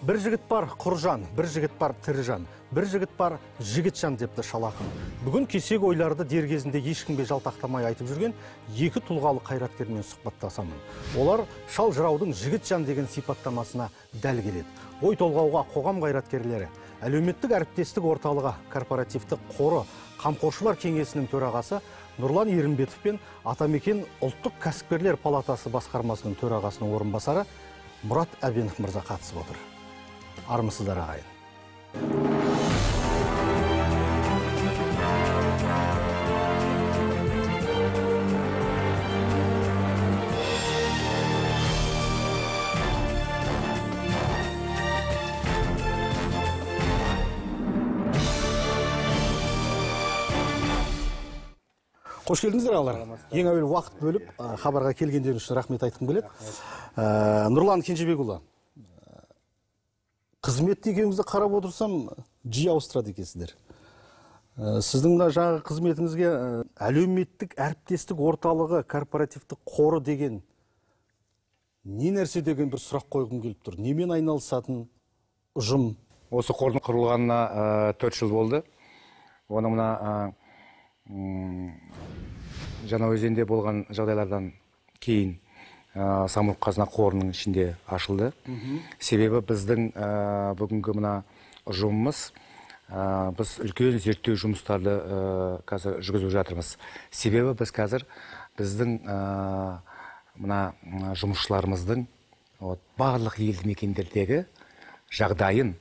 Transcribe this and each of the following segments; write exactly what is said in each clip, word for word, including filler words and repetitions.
Бір жігіт бар құржан, бір жігіт бар тіржан, бір жігіт бар жігітжан депті шалақын. Бүгін кесек ойларды дер кезінде ешкімге жалтақтамай айтып жүрген екі тұлғалы қайраткермен сұхбаттасамын. Олар шал жыраудың жігітжан деген сипаттамасына дәл келеді. Ой-толғауға қоғам қайраткерлері, әлеуметтік әріптестік орталығы, корпоративтік қоры, қамқоршылар кеңесінің төрағасы Нұрлан Ерімбетов пен атамекен ұлттық кәсіпкерлер палатасы басқармасының төрағасының орынбасары Мұрат Әбенов мырза қатысып отыр. Армысыздар ағайын. Қош келдіңіздер ағалар. Ең әуел уақыт бөліп, хабарға келгендерің үшін рахмет айтқым келеді. Нұрлан Кенжебекұлы, қызметті екеуіңізді қарап отырсам, жиі ауыстырады екесіздер. Сіздің мына жаңағы қызметіңізге әлеуметтік әріптестік орталығы, корпоративтік қоры деген не нәрсе деген бір сұрақ қойғым келіп тұр. Немен айналысатын ұжым? Осы қордың құрылғанына төрт жыл болды. Оны мына Жаңаөзенде болған жағдайлардан кейін самұрық қазына қорының ішінде ашылды. Себебі біздің бүгінгі мына ұжымымыз, біз үлкен зерттеу жұмыстарды қазір жүргізіп жатырмыз. Себебі біз қазір біздің мына жұмысшыларымыздың барлық елді мекендердегі жағдайын,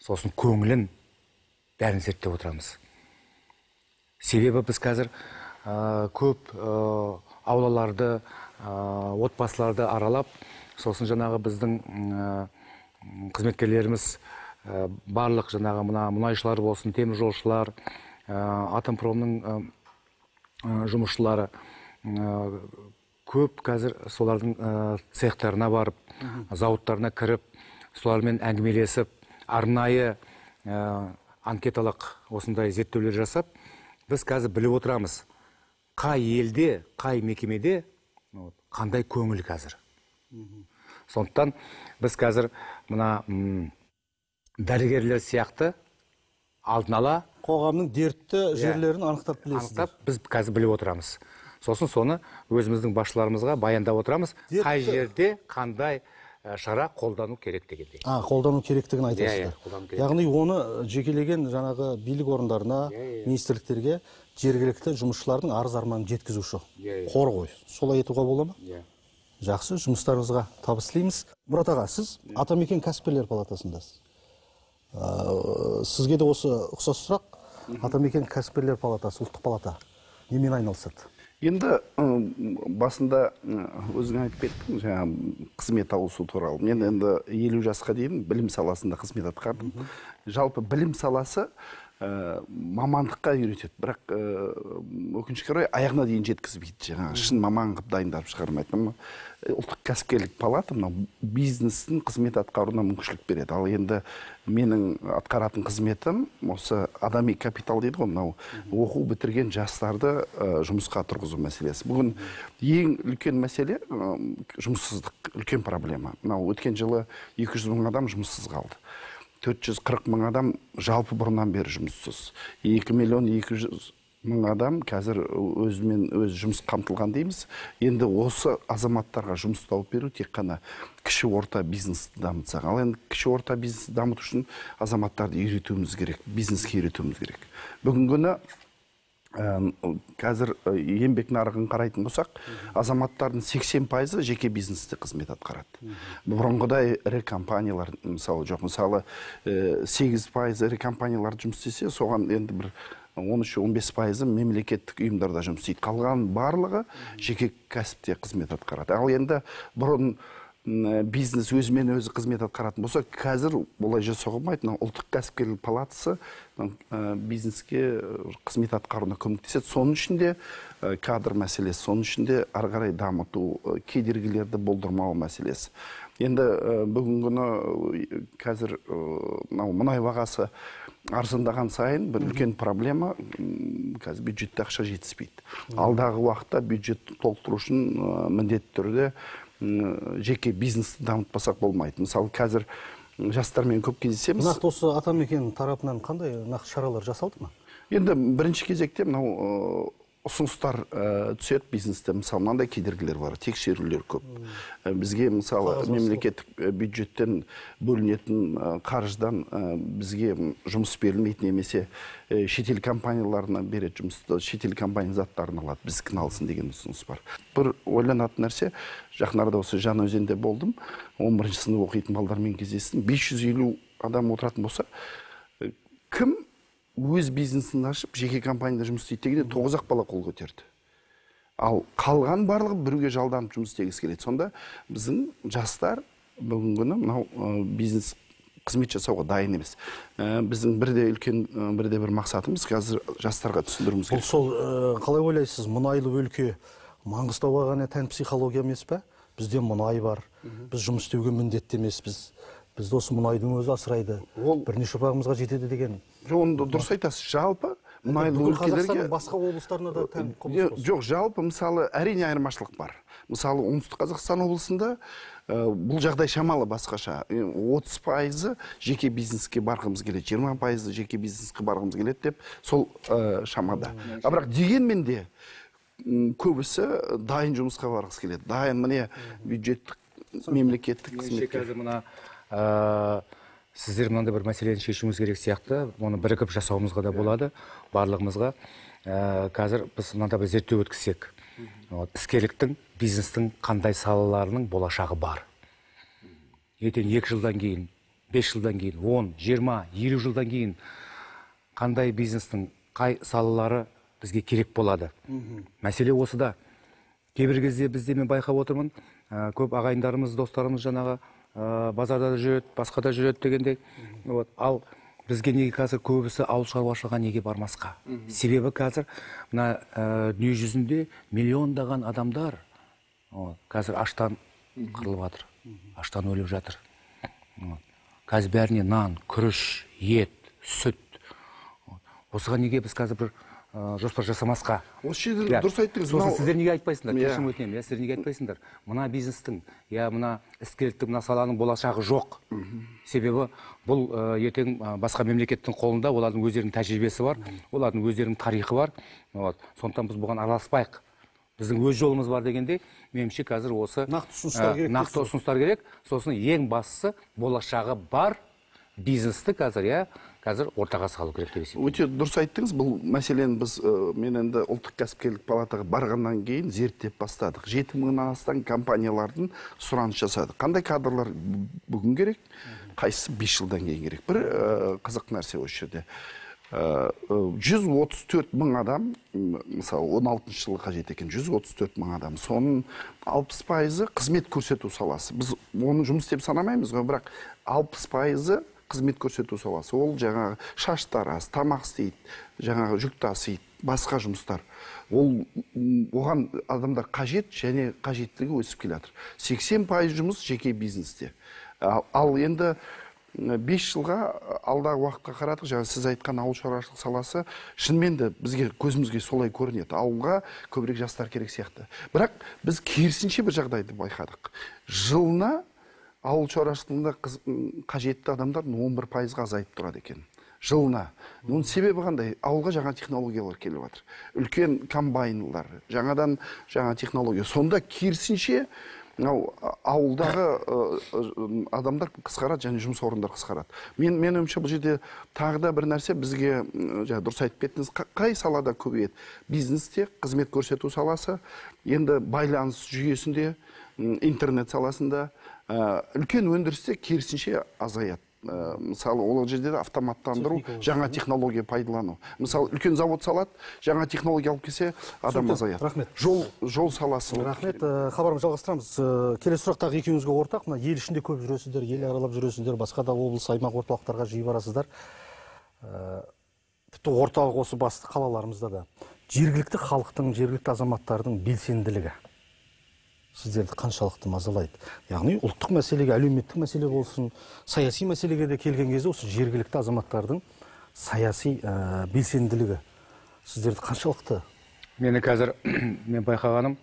сосын көңілін бәрін зерттеп отырамыз. Себебі біз қазір көп аулаларды, отбасыларды аралап, сосын жаңағы біздің қызметкерлеріміз барлық жаңағы мұнайшылар болсын, теміржолшылар, атомпромның жұмысшылары көп қазір солардың цехтарына барып, зауыттарына кіріп, солармен әңгімелесіп, арнайы анкеталық осындай зерттеулер жасап, біз қазір біліп отырамыз, қай елде, қай мекемеде, қандай көңіл қазір. Сондықтан біз қазір мына дәрігерлер сияқты алдын ала қоғамның дертті жерлерін анықтап білесіздер. Анықтап біз қазір біліп отырамыз. Сосын соны өзіміздің басшыларымызға баяндап отырамыз, қай жерде қандай шара қолдану керек дегендей. А, қолдану керектігін айтасыздар. Яғни оны жекелеген жаңағы билік орындарына, министрліктерге жергілікті жұмысшылардың арыз-арманын жеткізуші қор ғой. Солай етуге бола ма? Жақсы, жұмыстарыңызға табыс тілейміз. Мұрат аға, сіз атамекен кәсіпкерлер палатасындасыз. Сізге де осы ұқсас сұрақ, атамекен кәсіпкерлер палатасы, ұлттық палата немен айналысады? Енді басында өзің айтып кеттің жаңа қызмет алысу туралы. Мен енді елу жасқа дейін білім саласында қызмет атқардым. Жалпы білім саласы мамандыққа үйретеді, бірақ өкінішке орай аяғына дейін жеткізбейді. Жаңағы шын маман қып дайындап шығармайды. Ұлттық кәсіпкерлік палата бизнестің қызмет атқаруына мүмкіншілік береді. Ал енді менің атқаратын қызметім осы адами капитал дейді ғой, мынау оқу бітірген жастарды жұмысқа тұрғызу мәселесі. Бүгін ең үлкен мәселе жұмыссыздық, үлкен проблема. Мынау өткен жылы екі жүз мың адам жұмыссыз қалды. төрт жүз қырық мың адам жалпы бұрыннан бері жұмыссыз. екі миллион екі жүз мың адам қазір өзімен өз жұмыс қамтылған дейміз. Енді осы азаматтарға жұмыс тауып беру тек қана кіші орта бизнесті дамытсақ. Ал енді кіші орта бизнесті дамыту үшін азаматтарды үйретуіміз керек, бизнеске үйретуіміз керек. Бүгінгіні қазір еңбек нарығын қарайтын болсақ, азаматтардың сексен пайызы жеке бизнесте қызмет атқарады. Бұрынғыдай ірі компаниялар мысалы жоқ. Мысалы сегіз пайыз ірі компаниялар жұмыс істесе, соған енді бір он үш он бес пайызы мемлекеттік ұйымдарда жұмыс істейді. Қалған барлығы жеке кәсіпте қызмет атқарады. Ал енді бұрын бизнес өзімен өзі қызмет атқаратын болса, қазір олай жасауға болмайды. Ұлттық кәсіпкерлік палатасы бизнеске қызмет атқаруына көмектеседі. Соның ішінде кадр мәселесі, соның ішінде ары қарай дамыту, кедергілерді болдырмау мәселесі. Енді бүгінгіні қазір мұнай бағасы арзандаған сайын бір үлкен проблема, қазір бюджетті ақша жетіспейді. Алдағы уақытта бюджетті толықтыру үшін міндетті түрде жеке бизнесті дамытпасақ болмайды. Мысалы, қазір жастармен көп кездесеміз. Нақты осы атамекен тарапынан қандай нақты шаралар жасалды ма? Енді бірінші кезекте мынау ұсыныстар түседі бизнесте. Мысалы, мынандай кедергілер бар, тексерулер көп. Бізге мысалы мемлекеттік бюджеттен бөлінетін қаржыдан бізге жұмыс берілмейтін, немесе шетел компанияларына береді жұмысты, шетел компания заттарын алады, біз қиналсын деген ұсыныс бар. Бір ойланатын нәрсе, жақынарда осы Жаңаөзенде болдым, он бірінші сынып оқитын балдармен кездестім, бес жүз елу адам отыратын болса, кім өз бизнесін ашып, жеке компанияда жұмыс істейді дегенде тоғыз-ақ бала қол көтерді. Ал қалған барлығы біреуге жалданып жұмыс істегісі келеді. Сонда біздің жастар бүгінгі күні мынау бизнес қызмет жасауға дайын емес. Біздің бірде үлкен бірде бір мақсатымыз қазір жастарға түсіндіруіміз керек. Сол қалай ойлайсыз, мұнайлы өлке Маңғыстауға ғана тән психология емес пе? Бізде мұнай бар. Біз жұмыс істеуге міндетті емеспіз. Бізді осы мұнайдың өзі асырайды. Бірнеше бағымызға жетеді деген. Оны дұрыс айтасыз. Жалпы мұнайлы өлкелерге... Қазақстанның басқа облыстарына да тән қомыс болсын. Жоқ, жалпы, мысалы, әрине айырмашылық бар. Мысалы, Оңтүстік Қазақстан облысында бұл жағдай шамалы басқаша. отыз пайызы жеке бизнеске барғымыз келеді, жиырма пайызы жеке бизнеске барғымыз келеді деп сол шамада. Бірақ дегенмен де көбісі дайын жұмысқа барғысы келеді. Дайын міне бюджеттік, мемлекеттік қызметке. Сіздер мынандай бір мәселені шешуіміз керек сияқты, оны бірігіп жасауымызға да болады, барлығымызға. Қазір біз мынандай бір зерттеу өткізсек, іскерліктің, бизнестің қандай салаларының болашағы бар. Ертең екі жылдан кейін, бес жылдан кейін, он, жиырма, елу жылдан кейін қандай бизнестің қай салалары бізге керек болады. Мәселе осыда. Кейбір кезде бізде мен байқап отырмын, көп ағайындарымыз, достарымыз жаңағы базарда жүреді, басқада жүреді дегендей. Ал бізге неге қазір көбісі ауыл шаруашылығына неге бармасқа? Себебі қазір мына дүние жүзінде миллиондаған адамдар қазір аштан қырылып жатыр, аштан өліп жатыр. Қазір бәріне нан, күріш, ет, сүт. Осыған неге біз қазір бір жоспар жасамасқа? Осы жерде дұрыс айттыңыз. Сіздер неге айтпайсыңдар? Кешірім өтінем, я сіздер неге айтпайсыңдар? Мына бизнестің, я мына іскерліктің, мына саланың болашағы жоқ. Себебі бұл ертең басқа мемлекеттің қолында, олардың өздерінің тәжірибесі бар, олардың өздерінің тарихы бар. Сондықтан біз бұған араласпайық. Біздің өз жолымыз бар дегенде, меніңше қазір осы нақты ұсыныстар керек. Сосын ең бастысы болашағы бар бизнесті қазір, я қазір ортаға салу керек деп есептеймін. Өте дұрыс айттыңыз. Бұл мәселені біз мен енді ұлттық кәсіпкерлік палатаға барғаннан кейін зерттеп бастадық. жеті мыңнан астам компаниялардың сұраныс жасадық. Қандай кадрлар бүгін керек, қайсысы бес жылдан кейін керек. Бір қызық нәрсе осы жерде. жүз отыз төрт мың адам, мысалы он алтыншы жылы қажет екен, жүз отыз төрт мың адам. Соның алпыс пайызы қызмет көрсету саласы. Біз оны жұмыс деп санамаймыз, бірақ алпыс пайызы қызмет көрсету саласы. Ол жаңағы шаштар аз, тамақ істейді, жаңағы жүк тасиды, басқа жұмыстар. Ол оған адамдар қажет, және қажеттілігі өсіп келе жатыр. сексен пайыз жұмыс жеке бизнесте. Ал енді бес жылға, алдағы уақытқа қарадық, жаңа сіз айтқан ауыл шаруашылық саласы шынымен де бізге көзімізге солай көрінеді. Ауылға көбірек жастар керек сияқты. Бірақ біз керісінше бір жағдайды байқадық. Жылына ауыл шаруашылығында қажетті адамдардың он бір пайызға азайып тұрады екен. Жылына. Оның себебі қандай? Ауылға жаңа технологиялар келіп жатыр. Үлкен комбайнлар, жаңадан жаңа технология. Сонда керісінше ауылдағы адамдар қысқарады, және жұмыс орындар қысқарады. Мен ойымша бұл жерде тағы да бір нәрсе бізге дұрыс айтып кеттіңіз. Қай салада көбейеді? Бизнесте, қызмет көрсету саласы, енді байланыс жүйесінде, интернет саласында. Үлкен өндірісте керісінше азаяды. Мысалы, ол жерде автоматтандыру, жаңа технология пайдалану. Мысалы, үлкен завод салат, жаңа технология алып келсе, адам азаяды. Рахмет. Жол саласы. Рахмет. Хабарымыз жалғастырамыз. Келесі сұрақ тағы екеуіңізге ортақ. Ел ішінде көп жүресіздер, ел аралап жүресіздер, басқа да облыс, аймақ орталықтарға жиі барасыздар. Тіпті орталық осы басты қалаларымызда да. Жергілікті халықтың, жергілікті азаматтардың белсенділігі сіздерді қаншалықты мазалайды? Яғни ұлттық мәселеге, әлеуметтік мәселе болсын, саяси мәселеге де келген кезде осы жергілікті азаматтардың саяси белсенділігі сіздерді қаншалықты? Мені қазір, мен байқағаным,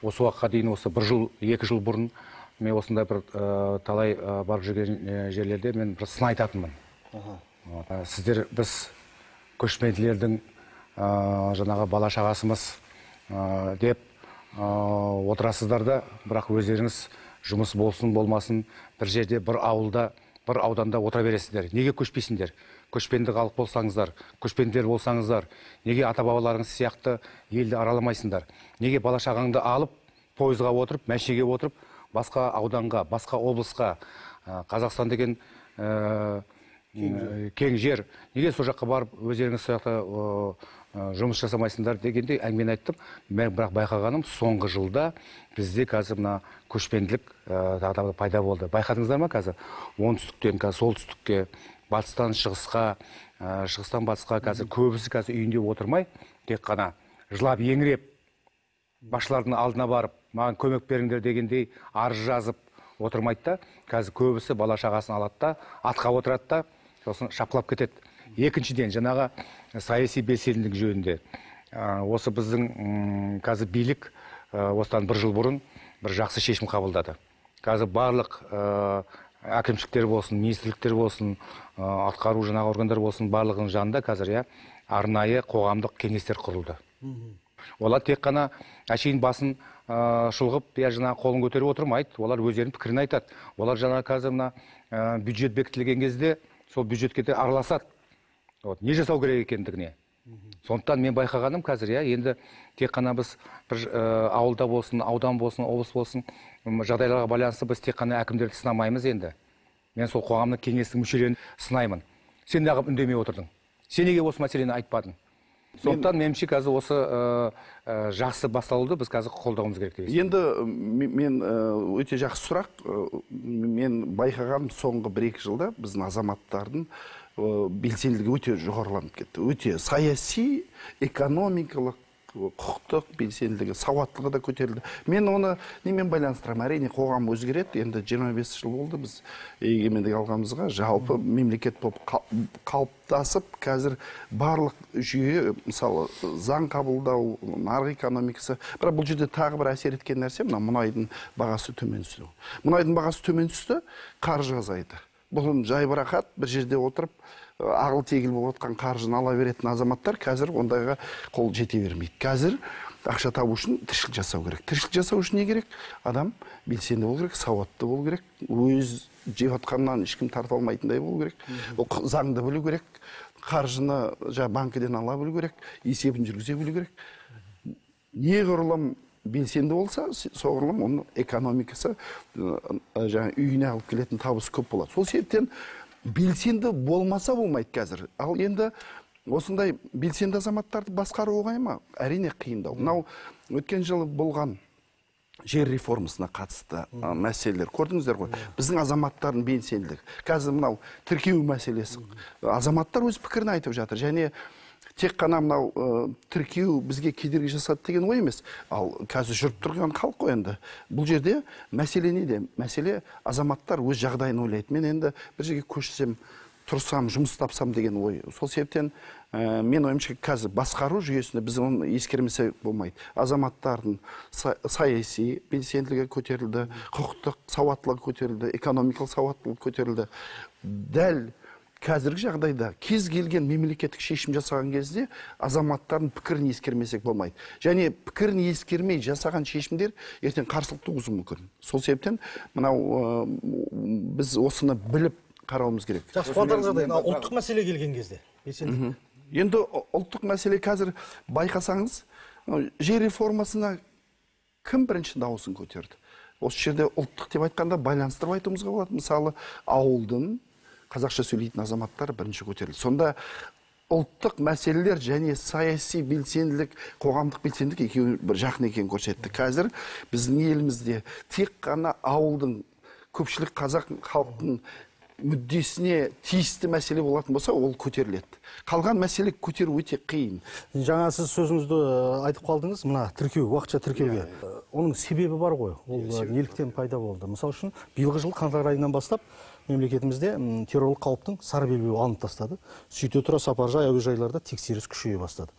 осы уақытқа дейін, осы бір жыл, екі жыл бұрын мен осындай бір талай барып жүрген жерлерде мен бір сын айтатынмын. Сіздер, біз көшпенділердің жаңағы бала шағасымыз деп отырасыздар да, бірақ өздеріңіз жұмыс болсын болмасын бір жерде, бір ауылда, бір ауданда отыра бересіздер. Неге көшпейсіңдер? Көшпенді халық болсаңыздар, көшпенділер болсаңыздар, неге ата-бабаларыңыз сияқты елді араламайсыңдар? Неге бала шағаңды алып пойызға отырып, мәшеге отырып, басқа ауданға, басқа облысқа, Қазақстан деген кең жер, неге сол жаққа барып өздеріңіз сояқта жұмыс жасамайсыңдар дегенде әңгімені айттым. Мен бірақ байқағаным, соңғы жылда бізде қазір мына көшпенділік пайда болды. Байқадыңыздар ма қазір? Оңтүстіктен солтүстікке, батыстан шығысқа, шығыстан батысқа қазір көбісі қазір үйінде отырмай, тек қана жылап еңіреп, басшылардың алдына барып, маған көмек беріңдер дегендей арыз жазып отырмайды да, қазір көбісі бала шағасын алады да, атқа отырады да, сосын шапқылап кетеді. Екіншіден, жаңағы саяси белсенділік жөнінде. Осы біздің қазір билік осыдан бір жыл бұрын бір жақсы шешім қабылдады. Қазір барлық әкімшіліктер болсын, министрліктер болсын, атқару жаңағы органдар болсын, барлығының жанында қазір я арнайы қоғамдық кеңестер құрылды. Олар тек қана әшейін басын шұлғып, жаңағы қолын көтеріп отырмайды. Олар өздерінің пікірін айтады. Олар жаңағы қазір мына бюджет бекітілген кезде сол бюджетке де араласады. Вот, не жасау керек екендігіне. Сондықтан мен байқағаным қазір, я, енді тек қана біз бір ауылда болсын, аудан болсын, облыс болсын, жағдайларға байланысты біз тек қана әкімдерді сынамаймыз енді. Мен сол қоғамдық кеңестің мүшелерін сынаймын. Сен неғып үндемей отырдың? Сен неге осы мәселені айтпадың? Сондықтан менімше қазір осы жақсы басталуды біз қазір қолдауымыз керек деп есептеймін. Енді мен өте жақсы сұрақ. Мен байқағаным, соңғы бір екі жылда біздің азаматтардың белсенділігі өте жоғарыланып кетті. Өте саяси, экономикалық, құқықтық белсенділігі, сауаттылығы да көтерілді. Мен оны немен байланыстырамын? Әрине, қоғам өзгереді. Енді жиырма бес жыл болды біз егемендік алғанымызға, жалпы мемлекет болып қалыптасып, қазір барлық жүйе, мысалы, заң қабылдау, нарық экономикасы. Бірақ бұл жерде тағы бір әсер еткен нәрсе, мына мұнайдың бағасы төмен түсті. Мұнайдың бағасы төмен түсті, қаржы азайды. Бұлын жайбарақат бір жерде отырып, ағыл тегіл болып отқан қаржыны ала беретін азаматтар қазір ондайға қол жете бермейді. Қазір ақша табу үшін тіршілік жасау керек. Тіршілік жасау үшін не керек? Адам белсенді болу керек, сауатты болу керек, өз жеп жатқаннан ешкім тарта алмайтындай болу керек, заңды білу керек, қаржыны банкіден ала білу керек, есебін жүргізе білу керек. Неғұрлым белсенді болса, соғырлым оның экономикасы үйіне алып келетін табысы көп болады. Сол себептен белсенді болмаса болмайды қазір. Ал енді осындай белсенді азаматтарды басқару оңай ма? Әрине қиындау. Мынау өткен жылы болған жер реформасына қатысты мәселелер көрдіңіздер ғой. Біздің азаматтардың белсенділігі. Қазір мынау тіркеу мәселесі. Азаматтар өз пікірін айтып жатыр. Және тек қана мынау тіркеу бізге кедергі жасады деген ой емес. Ал қазір жүріп тұрған халық енді. Бұл жерде мәселе неде? Мәселе азаматтар өз жағдайын ойлайды. Мен енді бір жерге көшсем, тұрсам, жұмыс тапсам деген ой. Сол себептен мен ойымша қазір басқару жүйесінде біз оны ескермесе болмайды. Азаматтардың саяси белсенділігі көтерілді, құқықтық сауаттылығы көтерілді, экономикалық сауаттылығы көтерілді. Дәл қазіргі жағдайда кез келген мемлекеттік шешім жасаған кезде азаматтардың пікірін ескермесек болмайды. Және пікірін ескермей жасаған шешімдер ертең қарсылық туғызуы мүмкін. Сол себептен мынау біз осыны біліп қарауымыз керек. Жақсы, ұлттық мәселе келген кезде. Енді ұлттық мәселе қазір байқасаңыз, жер реформасына кім бірінші дауысын көтерді? Осы жерде ұлттық деп айтқанда байланыстырып айтуымызға болады. Мысалы, ауылдың қазақша сөйлейтін азаматтар бірінші көтерілді. Сонда ұлттық мәселелер және саяси белсенділік, қоғамдық белсенділік екеуі бір жақын екенін көрсетті. Қазір біздің елімізде тек қана ауылдың, көпшілік қазақ халқының мүддесіне тиісті мәселе болатын болса, ол көтеріледі. Қалған мәселе көтеру өте қиын. Жаңа сіз сөзіңізді айтып қалдыңыз, мына тіркеу, уақытша тіркеуге. Оның себебі бар ғой, ол неліктен пайда болды. Мысалы үшін, биылғы жылы қаңтар айынан бастап мемлекетімізде террорлық қауіптің сары белбеуі алынып тастады. Сөйте тұра сапаржай әуежайларда тексеріс күшейе бастады.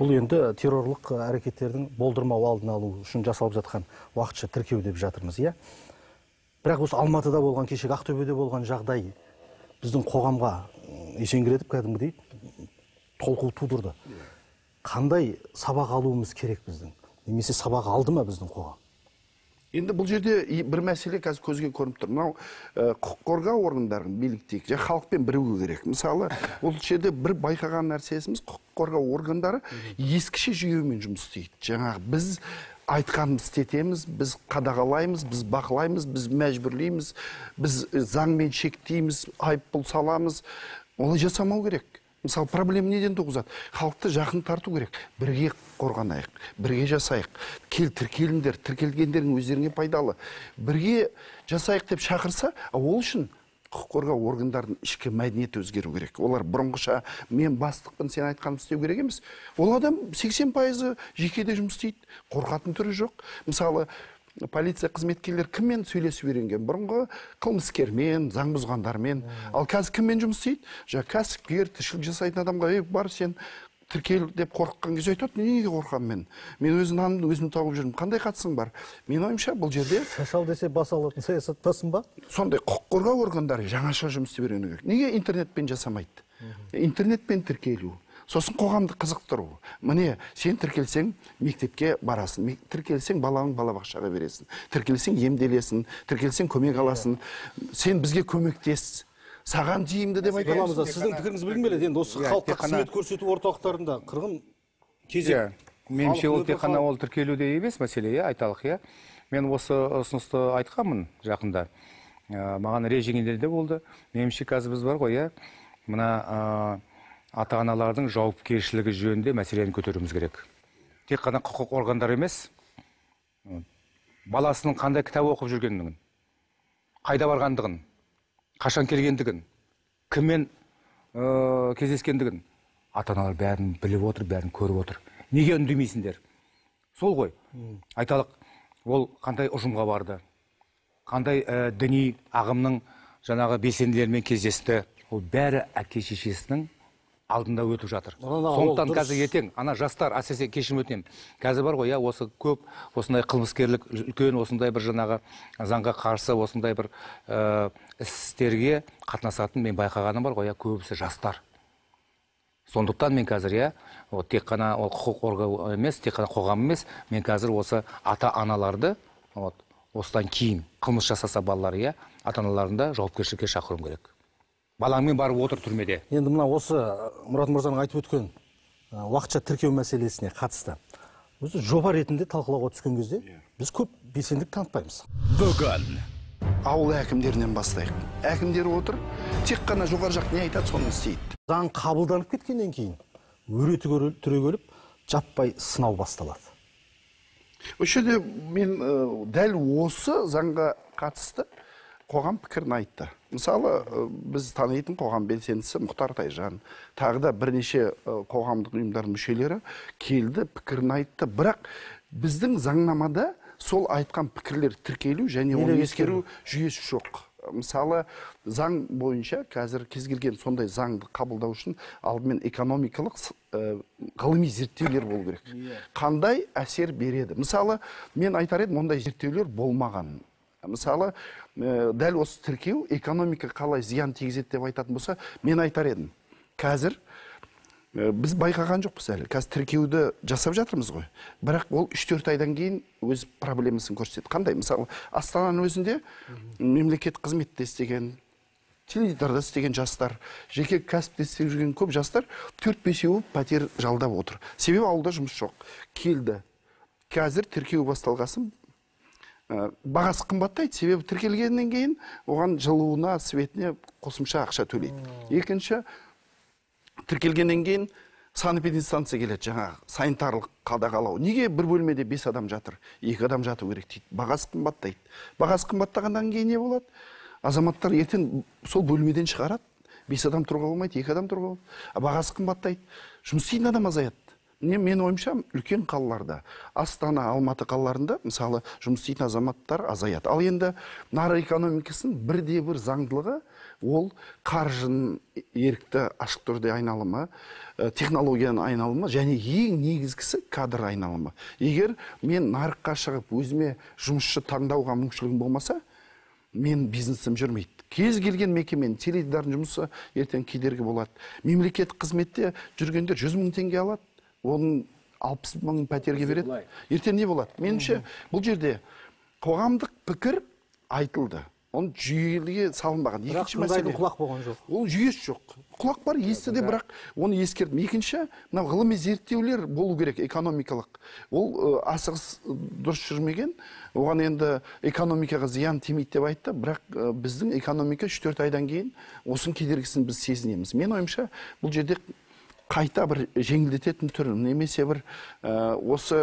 Бұл енді террорлық әрекеттердің болдырмау алдын алу үшін жасалып жатқан уақытша тіркеу деп жатырмыз, иә? бірақ осы Алматыда болған, кешегі Ақтөбеде болған жағдай біздің қоғамға есеңгіретіп кәдімгідей толқу тудырды. Қандай сабақ алуымыз керек біздің? Немесе сабақ алды ма біздің қоғам? Енді бұл жерде бір мәселе қазір көзге көрініп тұр. Мынау құқық қорғау органдарының биліктегі және халықпен бірігу керек. Мысалы, бұл жерде бір байқаған нәрсесіміз, құқық қорғау органдары ескіше жүйемен жұмыс істейді. Жаңағы біз айтқанымыз істетеміз, біз қадағалаймыз, біз бақылаймыз, біз мәжбүрлейміз, біз заңмен шектейміз, айыппұл саламыз. Оны жасамау керек. Мысалы, проблем неден туғызады? Халықты жақын тарту керек. Бірге қорғанайық, бірге жасайық. Кел, тіркеліңдер, тіркелгендердің өздеріне пайдалы. Бірге жасайық деп шақырса, ол үшін құқық қорғау органдарының ішкі мәдениеті өзгеру керек. Олар бұрынғыша мен бастықпын, сен айтқанымды істеу керек емес. Ол адам сексен пайызы жекеде жұмыс істейді, қорқатын түрі жоқ. Мысалы, полиция қызметкерлер кіммен сөйлесіп үйренген? Бұрынғы қылмыскермен, заң бұзғандармен. Ал қазір кіммен жұмыс істейді? Жа кәсіпкер, тіршілік жасайтын адамға, ей, бар сен тіркел деп қорыққан кезде айтады, неге қорқамын мен? Мен өзім нанымды өзім тауып жүрмін. Қандай қатысың бар? Менің ойымша бұл жерде шашал десе бас алатын саясаттасың ба? Сондай құқық қорғау органдары жаңаша жұмыс істеп үйрену керек. Неге интернетпен жасамайды? Интернетпен тіркелу. Сосын қоғамды қызықтыру. Міне, сен тіркелсең, мектепке барасың, тіркелсең, баланың балабақшаға бересің, тіркелсең, емделесің, тіркелсең, көмек аласың, сен бізге көмектес, саған деймді деп айтамыз. Баламызда сіздің пікіріңіз білінбеледі, енді осы халыққа қызмет көрсету орталықтарында қырғын кезек. Менімше ол тек қана ол тіркелуде емес мәселе, айталық, иә. Мен осы ұсынысты айтқанмын жақында. Маған режеңдерде болды. Менімше қазір біз бар ғой, иә. Мына ата-аналардың жауапкершілігі жөнінде мәселені көтеруіміз керек. Тек қана құқық органдары емес, баласының қандай кітап оқып жүргендігін, қайда барғандығын, қашан келгендігін, кіммен ә, кездескендігін ата-аналар бәрін біліп отыр, бәрін көріп отыр. Неге үндемейсіңдер? Сол ғой. Айталық, ол қандай ұжымға барды, қандай ә, діни ағымның жаңағы белсенділерімен кездесті. Ол бәрі әке-шешесінің алдында өтіп жатыр. Сондықтан қазір ертең ана жастар, әсіресе кешірім өтінемін. Қазір бар ғой, я, осы көп осындай қылмыскерлік үлкен осындай бір жаңағы заңға қарсы осындай бір ә, істерге қатынасатын мен байқағаным бар ғой, я, көбісі жастар. Сондықтан мен қазір я, о, тек қана ол құқық қорғау емес, тек қана қоғам емес, мен қазір осы ата-аналарды вот осыдан кейін қылмыс жасаса балалар я, ата-аналарын да жауапкершілікке шақыруым керек. Балаңмен барып отыр түрмеде. Енді мына осы Мұрат мырзаның айтып өткен уақытша тіркеу мәселесіне қатысты. Өзі жоба ретінде талқылауға түскен кезде біз көп белсенділік танытпаймыз. Бүгін ауыл әкімдерінен бастайық. Әкімдер отыр, тек қана жоғары жақ не айтады, соны істейді. Заң қабылданып кеткеннен кейін өреті түрегеліп, жаппай сынау басталады. Осы жерде мен дәл осы заңға қатысты қоғам пікірін айтты. Мысалы, біз танитын қоғам белсендісі Мұхтар Тайжан, тағы да бірнеше қоғамдық ұйымдардың мүшелері келді, пікірін айтты. Бірақ біздің заңнамада сол айтқан пікірлер тіркелу және оны ескеру жүйесі жоқ. Мысалы, заң бойынша қазір кез келген сондай заңды қабылдау үшін алдымен экономикалық ғылыми зерттеулер болу керек. Қандай әсер береді? Мысалы, мен айтар едім, ондай зерттеулер болмаған. Мысалы, дәл осы тіркеу экономика қалай зиян тигізеді деп айтатын болса, мен айтар едім. Қазір біз байқаған жоқпыз әлі. Қазір тіркеуді жасап жатырмыз ғой. Бірақ ол үш төрт айдан кейін өз проблемасын көрсетеді. Қандай? Мысалы, Астананың өзінде мемлекет қызметте істеген, теледидарда істеген жастар, жеке кәсіпте істеп жүрген көп жастар төрт бес пәтер жалдап отыр. Себебі ауылда жұмыс жоқ. Келді. Қазір тіркеу басталғасын бағасы қымбаттайды, себебі тіркелгеннен кейін оған жылуына, светіне қосымша ақша төлейді. Екінші, тіркелгеннен кейін санэпидстанция келеді, жаңағы санитарлық қадағалау. Неге бір бөлмеде бес адам жатыр, екі адам жату керек дейді? Бағасы қымбаттайды. Бағасы қымбаттағаннан кейін не болады? Азаматтар ертең сол бөлмеден шығарады. бес адам тұруға болмайды, екі адам тұруға болады. Бағасы қымбаттайды. Жұмыс істейтін адам азаяды. Мен ойымша үлкен қалаларда, Астана, Алматы қалаларында, мысалы, жұмыс істейтін азаматтар азаяды. Ал енді нарық экономикасының бірде-бір заңдылығы ол қаржының ерікті ашық түрде айналымы, технологияның айналымы және ең негізгісі кадр айналымы. Егер мен нарыққа шығып өзіме жұмысшы таңдауға мүмкіншілігім болмаса, мен бизнесім жүрмейді. Кез келген мекеменің теледидардың жұмысы ертең кедергі болады. Мемлекеттік қызметте жүргендер жүз мың теңге алады, оның алпыс мың пәтерге береді. Ертең не болады? Меніңше, бұл жерде қоғамдық пікір айтылды. Оны жүйеге салынбаған. Екінші мәселе, құлақ болған жоқ. Ол жүйесі жоқ. Құлақ бар, естіде, бірақ оны ескердім. Екінші, мына ғылыми зерттеулер болу керек, экономикалық. Ол асығыс дұрыс жүрмеген. Оған енді экономикаға зиян тимейді деп айтты, бірақ біздің экономика үш төрт айдан кейін осының кедергісін біз сезінеміз. Мен ойымша, бұл жерде қайта бір жеңілдететін түрі, немесе бір осы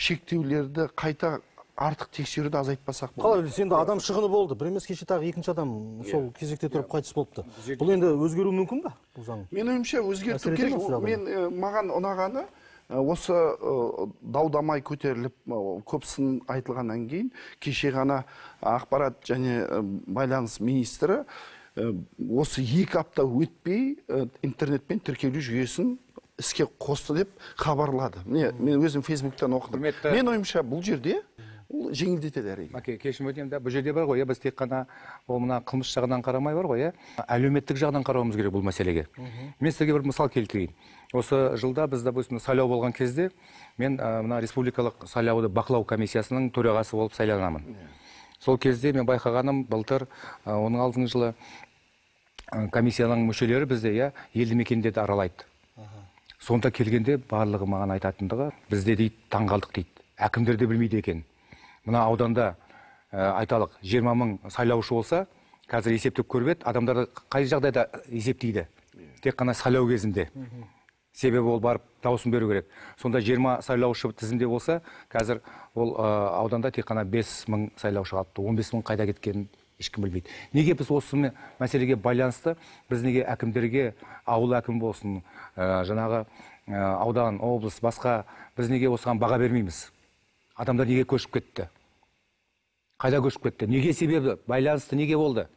шектеулерді қайта артық тексеруді азайтпасақ болды. Қалай, енді адам шығыны болды. Бір емес кеше тағы екінші адам сол кезекте тұрып қайтыс болыпты. Бұл енді өзгеру мүмкін бе? Мен ойымша өзгерту керек. Мен маған ұнағаны осы дау-дамай көтеріліп көпсін айтылғаннан кейін кеше ғана ақпарат және байланыс министрі осы екі апта өтпей интернетпен тіркеулі жүйесін іске қосты деп хабарлады. Мен өзім фейсбуктан оқыдым. Мен ойымша бұл жерде ол жеңілдетеді әрине. Окей, кешім өтем де, бұл жерде бар ғой, біз тек қана ол мына қылмыс жағынан қарамай бар ғой, әлеуметтік жағынан қарауымыз керек бұл мәселеге. Мен сізге бір мысал келтірейін. Осы жылда бізде сайлау болған кезде мен мына республикалық сайлауды бақылау комиссиясының төрағасы болып сайланамын. Сол кезде мен байқағаным, былтыр он алтыншы жылы комиссияның мүшелері бізде елді мекендерді аралайды. Сонда келгенде барлығы маған айтатындығы, бізде дейді таңғалдық дейді, әкімдер де білмейді екен. Мына ауданда айталық жиырма мың сайлаушы болса, қазір есептеп көрбеді, адамдарды қай жағдайда есептейді? Тек қана сайлау кезінде. Себебі ол барып дауысын беру керек. Сонда жиырма сайлаушы тізімде болса, қазір ол ауданда тек қана бес мың сайлаушы қалыпты. он бес мың қайда кеткенін ешкім білмейді. Неге біз осы мәселеге байланысты, біз неге әкімдерге, ауыл әкімі болсын, жаңағы аудан, облыс, басқа, біз неге осыған баға бермейміз? Адамдар неге көшіп кетті? Қайда көшіп кетті? Неге себебі? Байланысты неге болды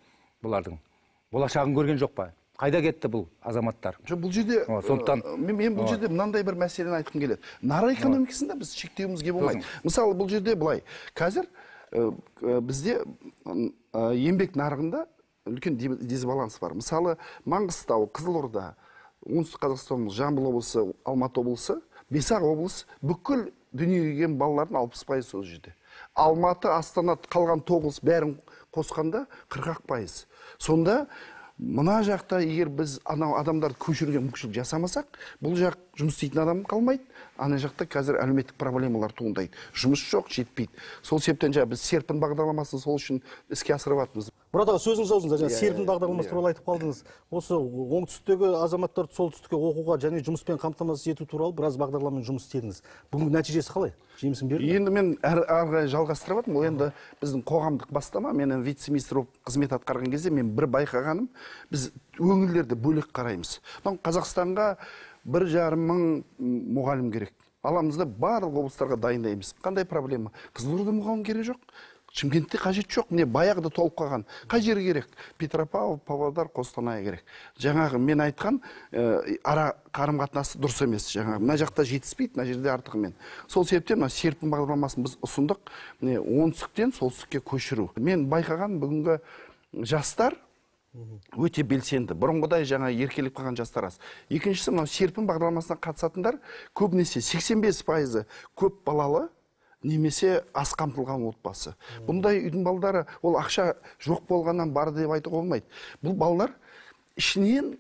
бұлардың? Болашағын көрген жоқ па? Қайда кетті бұл азаматтар? Бұл жерде мен бұл жерде мынандай бір мәселені айтқым келеді. Нарық экономикасында біз шектеуімізге болмайды. Мысалы, бұл жерде былай. Қазір бізде еңбек нарығында үлкен дисбаланс бар. Мысалы, Маңғыстау, Қызылорда, Оңтүстік Қазақстан, Жамбыл облысы, Алматы облысы, бес-ақ облыс бүкіл дүниеге келген балалардың алпыс пайызы сол жерде. Алматы, Астана, қалған тоғыз бәрін қосқанда қырық пайыз. Сонда мына жақта егер біз адамдарды көшіруге мүмкіншілік жасамасақ, бұл жақ жұмыс істейтін адам қалмайды, ана жақта қазір әлеуметтік проблемалар туындайды. Жұмыс жоқ, жетпейді. Сол себептен жаңа біз серпін бағдарламасын сол үшін іске асырып жатырмыз. Мұрат аға, сөзіңіз аузыңызда, жаңа серпін бағдарламасы туралы айтып қалдыңыз. Осы оңтүстіктегі азаматтарды солтүстікке оқуға және жұмыспен қамтамасыз ету туралы біраз бағдарламамен жұмыс істедіңіз. Бүгінгі нәтижесі қалай? Жемісін берді? Енді мен әрі жалғастырып жатырмын. Ол енді біздің қоғамдық бастама. Мен вице-министр болып қызмет атқарған кезде мен бір байқағаным, біз өңірлерді бөлек қараймыз. Қазақстанға бір жарым мың мұғалім керек. Аламызда барлық облыстарға дайындаймыз. Қандай проблема? Қызылорда мұғалім керек жоқ. Шымкентте қажет жоқ. Міне баяғыда толып қалған. Қай жер керек? Петропавл, Павлодар, Қостанай керек. Жаңағы мен айтқан ара қарым-қатынасы дұрыс емес. Жаңағы мына жақта жетіспейді, мына жерде артығымен. Сол себептен мына серпін бағдарламасын біз ұсындық. Міне оңтүстіктен солтүстікке көшіру. Мен байқаған бүгінгі жастар өте белсенді. Бұрынғыдай жаңа еркелеп қалған жастар аз. Екіншісі, мынау серпін бағдарламасына қатысатындар көбінесе сексен бес пайызы көп балалы немесе аз қамтылған отбасы. Бұндай үйдің балдары, ол ақша жоқ болғаннан бар деп айтуға болмайды. Бұл балдар ішінен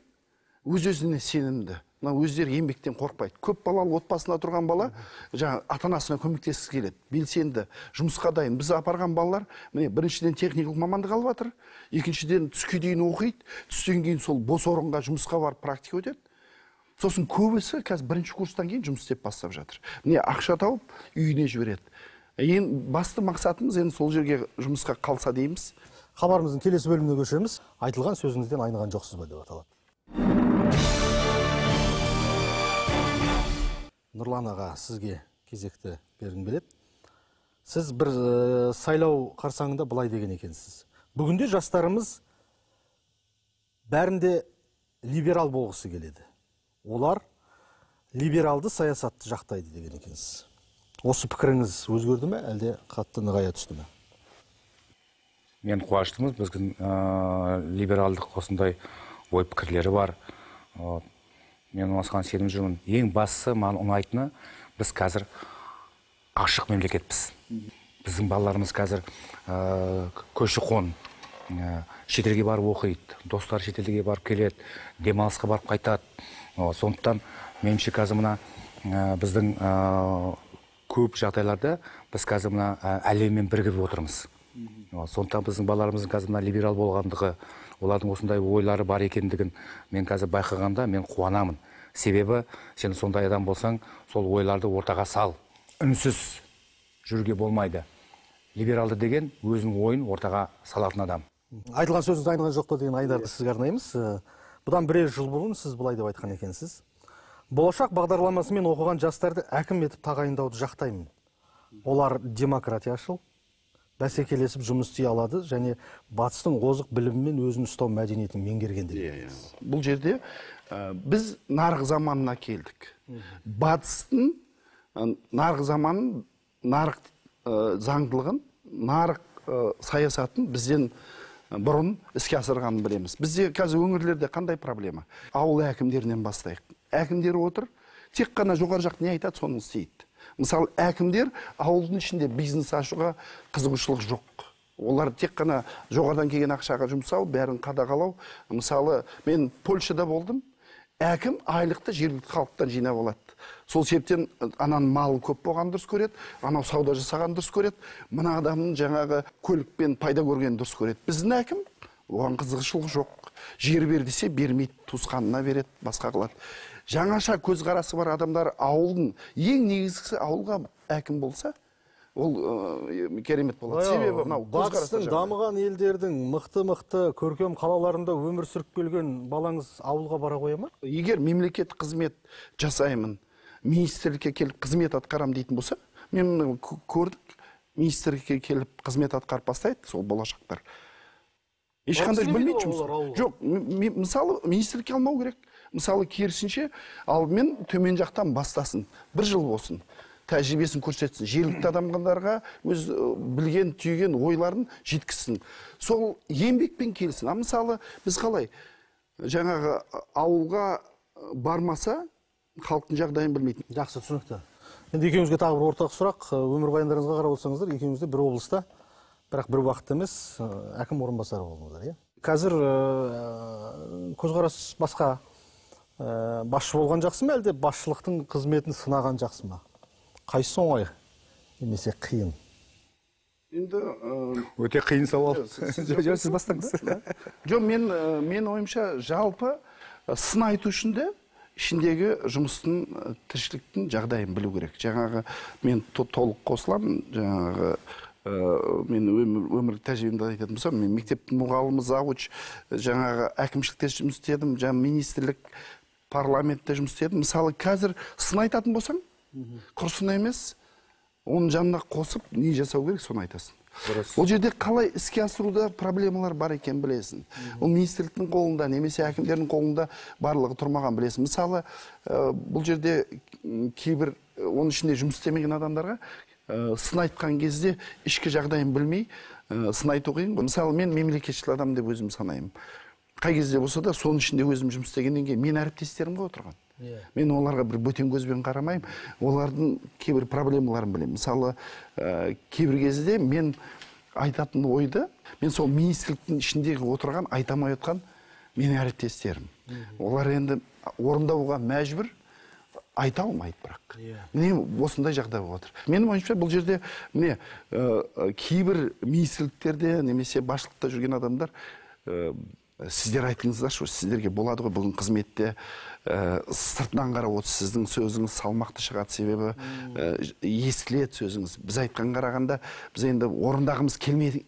өз-өзіне сенімді. Өздері еңбектен қорқпайды. Көп балалы отбасында тұрған бала ата-анасына көмектесіп келеді, белсенді, жұмысқа дайын. Біз апарған балалар біріншіден техникалық мамандық алып жатыр, екіншіден түске дейін оқиды, түстен кейін сол бос орынға жұмысқа барып практика өтеді. Сосын көбісі қазір бірінші курстан кейін жұмыс істеп бастап жатыр. Міне ақша тауып үйіне жібереді. Ең басты мақсатымыз енді сол жерге жұмысқа қалса дейміз. Хабарымыздың келесі бөліміне көшеміз. Айтылған сөзіңізден айныған жоқсыз ба деп аталады. Нұрлан аға, сізге кезекті бергім келеді. Сіз бір сайлау қарсаңында былай деген екенсіз. Бүгінде жастарымыз бәрінде либерал болғысы келеді. Олар либералды саясатты жақтайды деген екенсіз. Осы пікіріңіз өзгерді ме, әлде қатты нығая түсті ме? мен қуаныштымыз, біздің либералдық осындай ой пікірлері бар. Мен осыған сенім жүрмін. Ең бастысы маған ұнайтыны, біз қазір ашық мемлекетпіз. Біздің балаларымыз қазір көші-қон, шетелге барып оқиды, достар шетелге барып келеді, демалысқа барып қайтады. Сондықтан меніңше қазір мына біздің көп жағдайларда біз қазір мына әлеммен бірігіп отырмыз. Сондықтан біздің балаларымыздың қазір мына либерал болғандығы, олардың осындай ойлары бар екендігін мен қазір байқағанда мен қуанамын. Себебі сен сондай адам болсаң, сол ойларды ортаға сал. Үнсіз жүруге болмайды. Либералды деген өзінің ойын ортаға салатын адам. Айтылған сөзіңіз айналған жоқ па деген айдарды сізге арнаймыз. Бұдан бірер жыл бұрын сіз былай деп айтқан екенсіз: болашақ бағдарламасымен оқыған жастарды әкім етіп тағайындауды жақтаймын. Олар демократияшыл, бәсекелесіп жұмыс істей алады, және батыстың озық білімімен өзін ұстау мәдениетін меңгергендер. Бұл жерде біз нарық заманына келдік. Батыстың нарық заманын, нарық заңдылығын, нарық саясатын бізден бұрын іске асырғанын білеміз. Бізде қазір өңірлерде қандай проблема? Ауыл әкімдерінен бастайық. Әкімдері отыр, тек қана жоғары жақ не айтады, соны істейді. Мысалы, әкімдер ауылдың ішінде бизнес ашуға қызығушылық жоқ. Олар тек қана жоғардан келген ақшаға жұмсау, бәрін қадағалау. Мысалы, мен Польшада болдым. Әкім айлықты жергілікті халықтан жинап алады. Сол себептен ананың малын көп болған дұрыс көреді, анау сауда жасаған дұрыс көреді, мына адамның жаңағы көлікпен пайда көрген дұрыс көреді. Біздің әкім оған қызығушылық жоқ. Жер бер десе бермейді, туысқанына береді, басқа қылады. Жаңаша көзқарасы бар адамдар ауылдың, ең негізгісі ауылға әкім болса, ол керемет болады. Себебі мынау батыстың дамыған елдердің мықты-мықты көркем қалаларында өмір сүріп келген балаңыз ауылға бара қоя ма? Егер мемлекет қызмет жасаймын, министрлікке келіп қызмет атқарам дейтін болса, мен көрдік, министрлікке келіп қызмет атқарып бастайды, сол болашақтар. Ешқандай білмейді жұмыс. Жоқ, мысалы, министрлікке алмау керек. Мысалы, керісінше, ал мен төмен жақтан бастасын, бір жыл болсын, тәжірибесін көрсетсін, жергілікті адамдарға өз білген, түйген ойларын жеткізсін. Сол еңбекпен келсін. А мысалы, біз қалай, жаңағы ауылға бармаса, халықтың жағдайын білмейтін. Жақсы, түсінікті. Енді екеуіңізге тағы бір ортақ сұрақ. Өмірбаяңдарыңызға қарап отырсаңыздар, екеуіңіз де бір облыста, бірақ бір уақытта емес, әкім орынбасары болдыңыздар, иә? Қазір көзқарас басқа. Басшы болған жақсы ма, әлде басшылықтың қызметін сынаған жақсы ма? Қайсы оңай, немесе қиын? Енді өте қиын сауал. Сіз бастаңыз. Жоқ, мен мен ойымша жалпы сын айту үшін де ішіндегі жұмыстың, тіршіліктің жағдайын білу керек. Жаңағы мен толық қосыламын, жаңағы мен өмір тәжірибемді айтатын болсам, мен мектептің мұғалімі, завуч, жаңағы әкімшілікте жұмыс істедім, жаңа министрлік, парламентте жұмыс істедім. Мысалы, қазір сын айтатын болсаң, құрсын емес, оның жанына қосып, не жасау керек, соны айтасың. Ол жерде қалай іске асыруда проблемалар бар екен білесің. Ол министрліктің қолында, немесе әкімдердің қолында барлығы тұрмаған білесің. Мысалы, бұл жерде кейбір оның ішінде жұмыс істемеген адамдарға сын айтқан кезде ішкі жағдайын білмей сын айту қиын. Мысалы, мен мемлекетшіл адам деп өзім санаймын. Қай кезде болса да, соның ішінде өзім жұмыс істегеннен кейін мен әріптестерімге отырған. Мен оларға бір бөтен көзбен қарамаймын, олардың кейбір проблемаларын білемін. Мысалы, кейбір кезде мен айтатын ойды, мен сол министрліктің ішіндегі отырған, айтамай отқан менің әріптестерім. Олар енді орындауға мәжбүр, айта алмайды бірақ. Міне, осындай жағдай отыр. Менің ойымша бұл жерде кейбір министрліктерде немесе басшылықта жүрген адамдар, сіздер айтыңыздаршы, сіздерге болады ғой бүгін қызметте, сыртынан қарап отыр, сіздің сөзіңіз салмақты шығады, себебі естіледі сөзіңіз. Біз айтқан қарағанда, біз енді орындағымыз келмей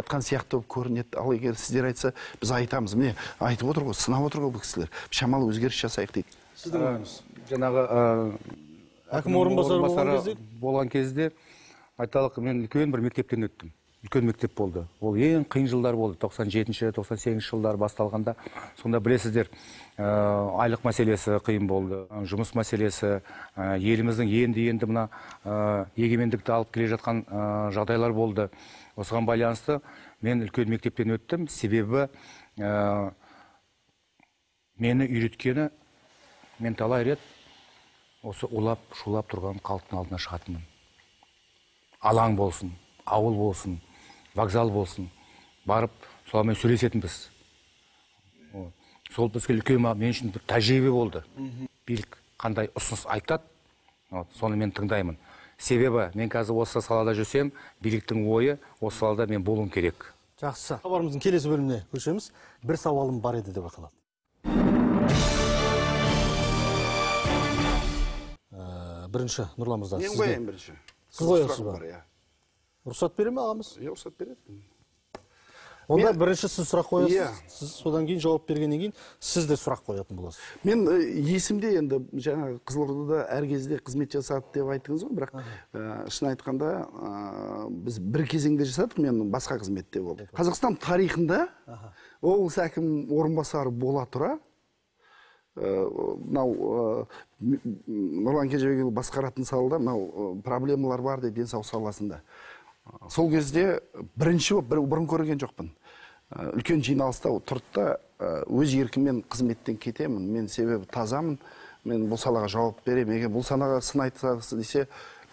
атқан сияқты көрінеді. Ал егер сіздер айтса, біз айтамыз. Міне, айтып отыр ғой, сынап отыр ғой бұл кісілер. Шамалы өзгеріс жасайық дейді. Сіздің ойыңыз? Жаңағы әкім орынбасары болған кезде айталық, мен үлкен бір мектептен өттім. Үлкен мектеп болды. Ол ең қиын жылдар болды. тоқсан жетінші тоқсан сегізінші жылдар басталғанда. Сонда білесіздер, айлық мәселесі қиын болды. Жұмыс мәселесі, еліміздің енді-енді мына егемендікті алып келе жатқан жағдайлар болды. Осыған байланысты мен үлкен мектептен өттім, себебі ә, мені үйреткені, мен талай рет осы улап, шулап тұрған қалыптың алдына шығатынмын. Алаң болсын, ауыл болсын, вокзал болсын, барып солармен сөйлесетінбіз. Сол бізге үлкен мен үшін бір тәжірибе болды. Билік қандай ұсыныс айтады, соны мен тыңдаймын. Себебі мен қазір осы салада жүрсем, биліктің ойы осы салада мен болуым керек. Жақсы. Хабарымыздың келесі бөліміне көшеміз. Бір сауалым бар еді деп аталады. Бірінші, Нұрлан мырза. Мен қояйын бірінші. Сіз қоясыз ба? Рұқсат бере ме ағамыз? Е, рұқсат береді. Онда бірінші сіз сұрақ қоясыз. Сіз содан кейін жауап бергеннен кейін сіз де сұрақ қоятын боласыз. Мен есімде енді жаңа Қызылордада әр кезде қызмет жасады деп айттыңыз ғой, бірақ шын айтқанда біз бір кезеңде жасадық, мен басқа қызметте болдым. Қазақстан тарихында облыс әкім орынбасары бола тұра мынау Нұрлан Ерімбетов басқаратын салада мынау проблемалар бар дейді денсаулық саласында. Сол кезде бірінші бұрын көрген жоқпын. Үлкен жиналыста тұрды, өз еркіммен қызметтен кетемін, мен себебі тазамын, мен бұл салаға жауап беремін, егер бұл салаға сын айтылса десе,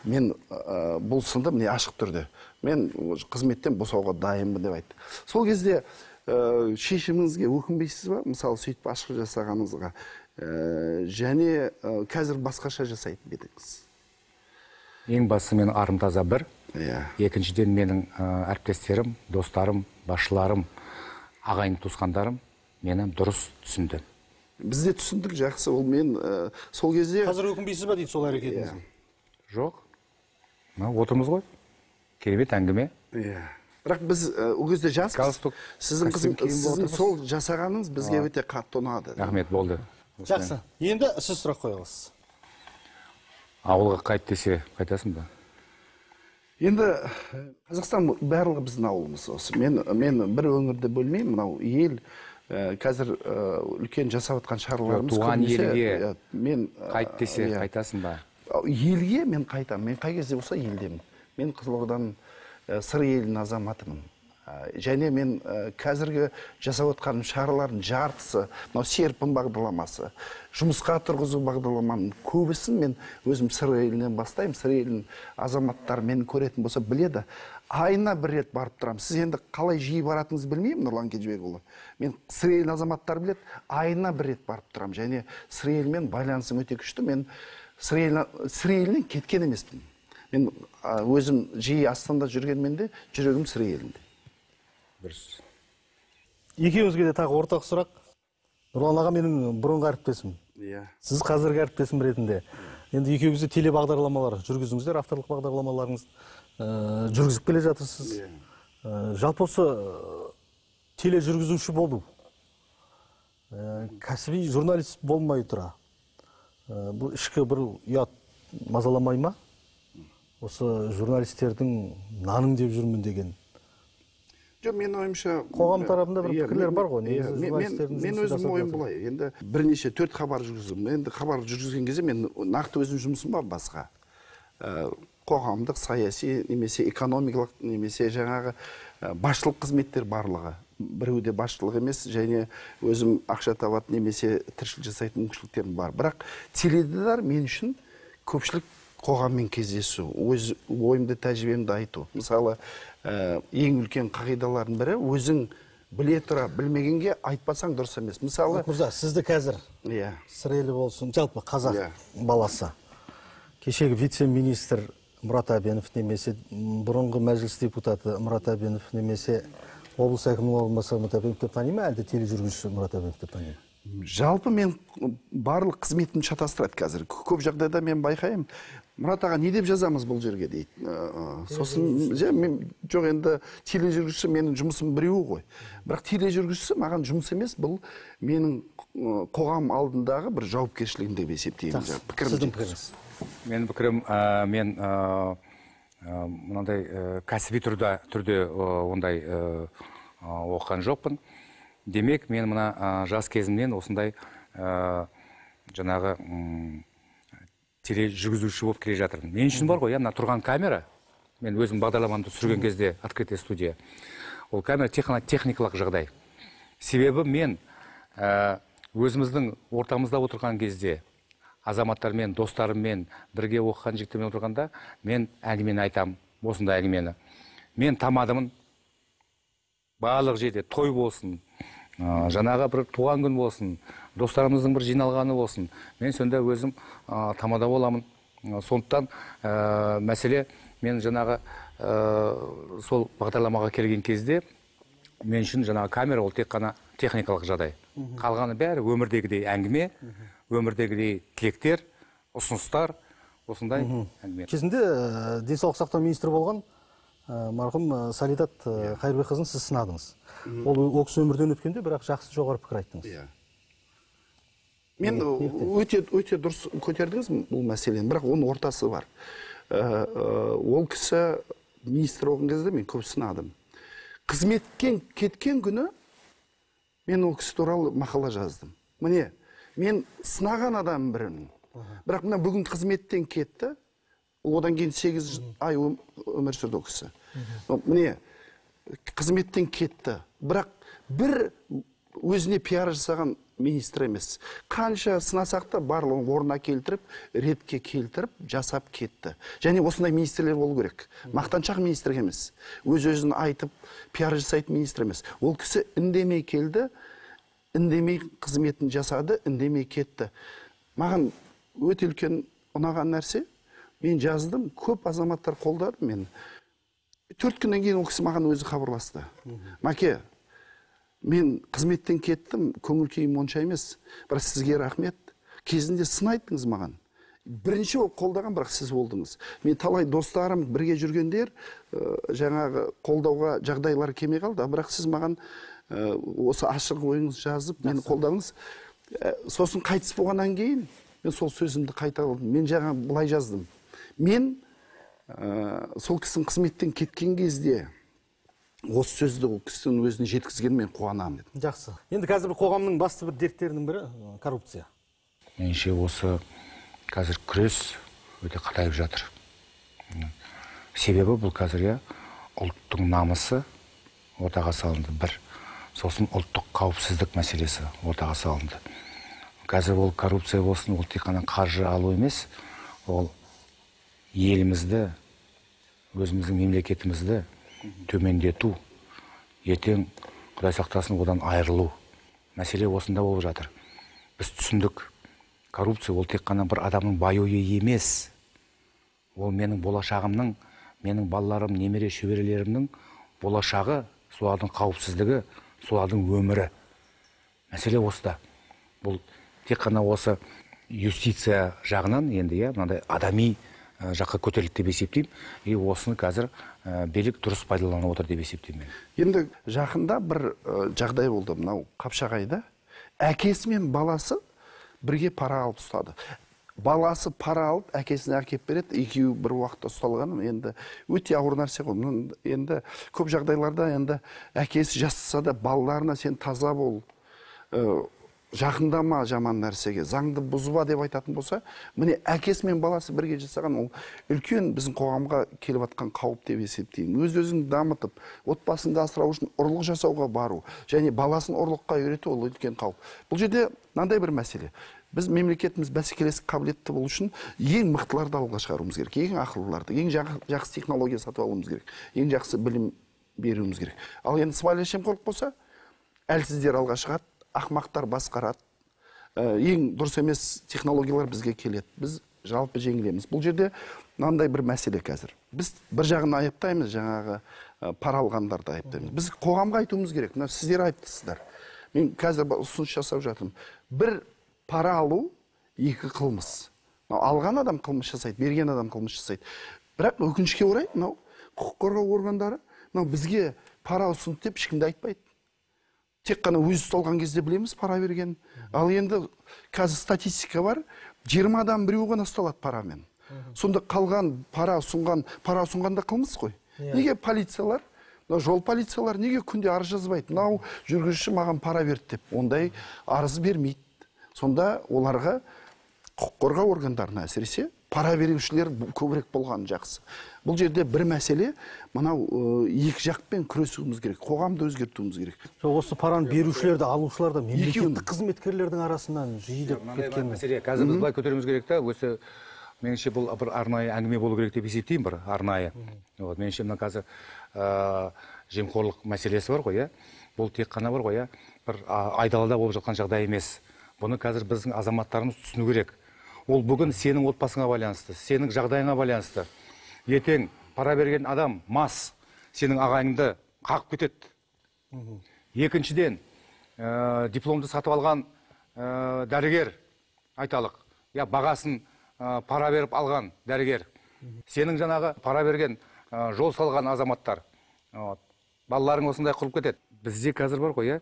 мен бұл сынды міне ашық түрде, мен қызметтен босауға дайынмын деп айтты. Сол кезде шешіміңізге өкінбейсіз ба? Мысалы сөйтіп ашық жасағаныңызға, және қазір басқаша жасайтын едіңіз. Ең басы мен арым таза бір. Екіншіден менің әріптестерім, достарым, басшыларым, ағайын туысқандарым мені дұрыс түсінді. Бізде түсіндік, жақсы. Ол мен сол кезде қазір өкінбейсіз ба дейді сол әрекетіңізге? Жоқ. Отырмыз ғой. Керемет әңгіме. Иә. Бірақ біз ол кезде жаспыз. Сіздің сіздің сол жасағаныңыз бізге өте қатты ұнады. Рахмет, болды. Жақсы. Енді сіз сұрақ қойыңыз. Ауылға қайт десе, қайтасың ба? Енді Қазақстан барлығы біздің ауылымыз осы. Мен мен бір өңірді бөлмеймін, мынау ел қазір үлкен жасап жатқан шаруаларымыз көбінесе мен қайт десе, қайтасың ба? Елге мен қайтамын. Мен қай кезде болса елдемін. Мен Қызылорданың Сыр елінің азаматымын. Және мен қазіргі жасап отқан шаралардың жартысы, мынау серпін бағдарламасы, жұмысқа тұрғызу бағдарламаның көбісін мен өзім Сыр елінен бастаймын. Сыр елінің азаматтары мені көретін болса біледі. Айына бір рет барып тұрамын. Сіз енді қалай жиі баратыңыз білмеймін, Нұрлан Ерімбетұлы. Мен Сыр елінің азаматтары біледі. Айына бір рет барып тұрамын. Және Сыр елімен байланысым өте күшті. Мен Сыр елінен кеткен емеспін. Мен өзім жиі Астанада жүргенмен де жүрегім Сыр елінде. Дұрыс. Екеуіңізге де тағы ортақ сұрақ. Нұрлан аға менің бұрынғы әріптесім. Иә. Сіз қазіргі әріптесім ретінде. Енді екеуіңіз де телебағдарламалар жүргізіңіздер, авторлық бағдарламаларыңыз жүргізіп келе жатырсыз. Жалпы осы тележүргізуші болу, кәсіби журналист болмай тұра, бұл ішкі бір ұят мазаламай ма? Осы журналистердің наным деп жүрмін деген. Жоқ, мен ойымша қоғам тарапында бір пікірлер бар ғой. Мен өзім ойым былай. Енді бірнеше төрт хабар жүргіздім. Енді хабар жүргізген кезде мен нақты өзім жұмысым бар басқа. Қоғамдық, саяси, немесе экономикалық, немесе жаңағы басшылық қызметтер барлығы. Біреуде басшылық емес, және өзім ақша табатын немесе тіршілік жасайтын мүмкіншіліктерім бар. Бірақ теледидар мен үшін көпшілік қоғаммен кездесу, өз ойымды, тәжірибемді айту. Мысалы, ең үлкен қағидалардың бірі өзің біле тұра, білмегенге айтпасаң дұрыс емес. Мысалы, сізді қазір Сыр елі болсын, жалпы қазақ баласы. Кешегі вице-министр Мұрат Әбенов немесе бұрынғы мәжіліс депутаты Мұрат Әбенов немесе облыс әкімінің орынбасары Мұрат Әбенов деп тани ма, әлде тележүргізуші Мұрат Әбенов деп тани ма? Жалпы мен барлық қызметімді шатастырады қазір. Көп жағдайда мен байқаймын. Мұрат аға, не деп жазамыз бұл жерге дейді. Сосын жоқ, енді тележүргізуші менің жұмысым біреу ғой. Бірақ тележүргізуші маған жұмыс емес, бұл менің қоғам алдындағы бір жауапкершілігім деп есептеймін. Сіздің пікіріңіз? Менің пікірім, мен мынандай кәсіби түрде ондай оқыған жоқпын. Демек, мен мына жас кезімнен осындай жаңағы тележүргізуші болып келе жатырмын. Мен үшін бар ғой, мына тұрған камера, мен өзім бағдарламамды түсірген кезде открытая студия. ол кәдімгі техникалық жағдай. Себебі мен ә, өзіміздің ортамызда отырған кезде, азаматтармен, достарыммен, бірге оқыған жігіттермен отырғанда, мен әңгімені айтам, осында әңгімені. Мен тамадымын, барлық жерде той болсын, ә, жаңағы бір туған күн болсын, достарымыздың бір жиналғаны болсын, мен сонда өзім ә, тамада боламын. Сондықтан ә, мәселе, мен жаңағы ә, сол бағдарламаға келген кезде, мен үшін жаңағы камера ол тек қана техникалық жағдай. Қалғаны бәрі өмірдегідей әңгіме, өмірдегідей тілектер, ұсыныстар, осындай әңгіме. Кезінде денсаулық сақтау министрі болған марқұм Салидат Қайырбекқызын сіз сынадыңыз. Ол кісі өмірден өткенде бірақ жақсы жоғары пікір айттыңыз. Мен өте өте дұрыс көтердіңіз бұл мәселені, бірақ оның ортасы бар. Ол кісі министр болған кезде мен көп сынадым. Қызметтен кеткен күні мен ол кісі туралы мақала жаздым. Міне, мен сынаған адам бірінің. Бірақ мына бүгін қызметтен кетті, одан кейін сегіз ай өмір сүрді ол кісі. Міне, қызметтен кетті, бірақ бір өзіне пиар жасаған министр емес. Қанша сынасақ та барлығын орнына келтіріп, ретке келтіріп, жасап кетті. Және осындай министрлер болу керек. Мақтаншақ министр емес. Өз-өзін айтып, пиар жасайтын министр емес. Ол кісі үндемей келді, үндемей қызметін жасады, үндемей кетті. Маған өте үлкен ұнаған нәрсе, мен жаздым, көп азаматтар қолдады мені. Төрт күннен кейін ол кісі маған өзі хабарласты. Маке, мен қызметтен кеттім, көңіл күйім онша емес. Бірақ сізге рахмет. Кезінде сын айттыңыз маған. Бірінші ол қолдаған, бірақ сіз болдыңыз. Мен талай достарым, бірге жүргендер, жаңағы қолдауға жағдайлар келмей қалды, бірақ сіз маған осы ашық ойыңыз жазып, мені қолдадыңыз. Сосын қайтыс болғаннан кейін, мен сол сөзімді қайта алдым. Мен жаңа былай жаздым. Мен сол кісінің қызметтен кеткен кезде осы сөзді ол кісінің өзіне жеткізген мен қуанамын. Жақсы. Енді қазір қоғамның басты бір дерттерінің бірі коррупция. Меніңше осы қазір күрес өте қатайып жатыр. Себебі бұл қазірге ұлттың намысы ортаға салынды бір. Сосын ұлттық қауіпсіздік мәселесі ортаға салынды. Қазір ол коррупция болсын, ол тек қана қаржы алу емес, ол елімізді, өзіміздің мемлекетімізді төмендету, ертең Құдай сақтасын одан айырылу. Мәселе осында болып жатыр. Біз түсіндік, коррупция ол тек қана бір адамның байы емес. Ол менің болашағымның, менің балаларым, немере шөберелерімнің болашағы, солардың қауіпсіздігі, солардың өмірі. Мәселе осында. Бұл тек қана осы юстиция жағынан енді я, мынандай адами жаққа көтерілді деп есептеймін, и осыны қазір ә, билік дұрыс пайдаланып отыр деп есептеймін. Енді жақында бір жағдай болды мынау Қапшағайда. Әкесі мен баласы бірге пара алып ұстады. Баласы пара алып, әкесіне әкеп береді, екеуі бір уақытта ұсталған. Енді өте ауыр нәрсе ғой. Енді көп жағдайларда енді әкесі жасаса да балаларына сен таза бол, ә, жақындама жаман нәрсеге, заңды бұзба деп айтатын болса, міне әкесі мен баласы бірге жасаған, ол үлкен біздің қоғамға келіп атқан қауіп деп есептеймін. Өз-өзін дамытып, отбасыңды асырау үшін ұрлық жасауға бару, және баласын ұрлыққа үйрету ол үлкен қауіп. Бұл жерде мынандай бір мәселе. Біз мемлекетіміз бәсекелестік қабілетті болу үшін ең мықтыларды алға шығаруымыз керек, ең ақылдыларды, ең жақсы технология сатып алуымыз керек, ең жақсы білім беруіміз керек. Ал енді сыбайлас жемқорлық болса, әлсіздер алға шығады, ақмақтар басқарады. Ең дұрыс емес технологиялар бізге келеді. Біз жалпы жеңілеміз. Бұл жерде мынандай бір мәселе қазір. Біз бір жағын айыптаймыз, жаңағы пара алғандарды айыптаймыз. Біз қоғамға айтуымыз керек. Мына сіздер айттысыздар. Мен қазір ұсыныс жасап жатырмын. Бір пара алу екі қылмыс. Алған адам қылмыс жасайды, берген адам қылмыс жасайды. Бірақ өкінішке орай, мынау құқық қорғау органдары мынау бізге пара ұсынды деп ешкімді айтпайды. Тек қана өзі ұсталған кезде білеміз пара берген. Ал енді қазір статистика бар, жиырмадан біреуі ғана ұсталады парамен. Сонда қалған пара ұсынған, пара ұсынғанда қылмыс қой. Неге полициялар, жол полициялары неге күнде арыз жазбайды? Мынау жүргізуші маған пара берді деп. Ондай арыз бермейді. Сонда оларға құқық қорғау органдарына әсіресе пара берушілер көбірек болған жақсы. Бұл жерде бір мәселе, мынау екі жақпен күресуіміз керек, қоғамды өзгертуіміз керек. Осы параны берушілерді, алушыларды мемлекеттік қызметкерлердің арасынан жиілеп кеткен мәселе. Қазір біз былай көтеруіміз керек та, осы меніңше бұл бір арнайы әңгіме болу керек деп есептеймін, бір арнайы. Меніңше мына қазір жемқорлық мәселесі бар ғой, бұл тек қана бар ғой, бір айдалада болып жатқан жағдай емес. Бұны қазір біздің азаматтарымыз түсіну керек. Ол бүгін сенің отбасыңа байланысты, сенің жағдайыңа байланысты. Ертең пара берген адам мас, сенің ағайыңды қағып кетеді. Екіншіден, ә, дипломды сатып алған ә, дәрігер айталық, я бағасын ә, пара беріп алған дәрігер. Сенің жаңағы пара берген ә, жол салған азаматтар. Ә, балаларың осындай құрып кетеді. Бізде қазір бар ғой,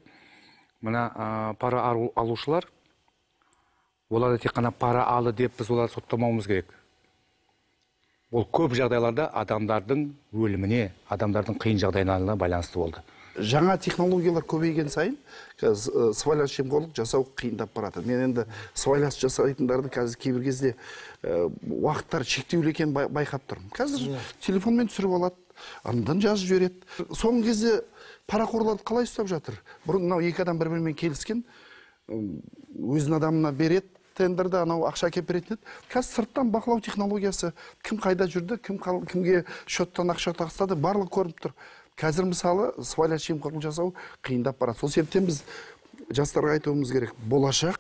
мына ә, пара алушылар, оларды тек қана пара алды деп біз оларды соттамауымыз керек. Ол көп жағдайларда адамдардың өліміне, адамдардың қиын жағдайларына байланысты болды. Жаңа технологиялар көбейген сайын, қазір сыбайлас жемқорлық жасау қиындап барады. Мен енді сыбайлас жасайтындарды қазір кейбір кезде уақыттар шектеулі екенін байқап тұрмын. Қазір телефонмен түсіріп алады, андын жазып жібереді. Соңғы кезде парақорларды қалай ұстап жатыр? Бұрын мынау екі адам бір-бірімен келіскен, өзінің адамына береді, тендерді анау ақша әкеп береді. Қазір сырттан бақылау технологиясы, кім қайда жүрді, кім кімге шоттан ақша тастады, барлығы көрініп тұр. Қазір мысалы сыбайлас жемқорлық жасау қиындап барады. Сол себептен біз жастарға айтуымыз керек, болашақ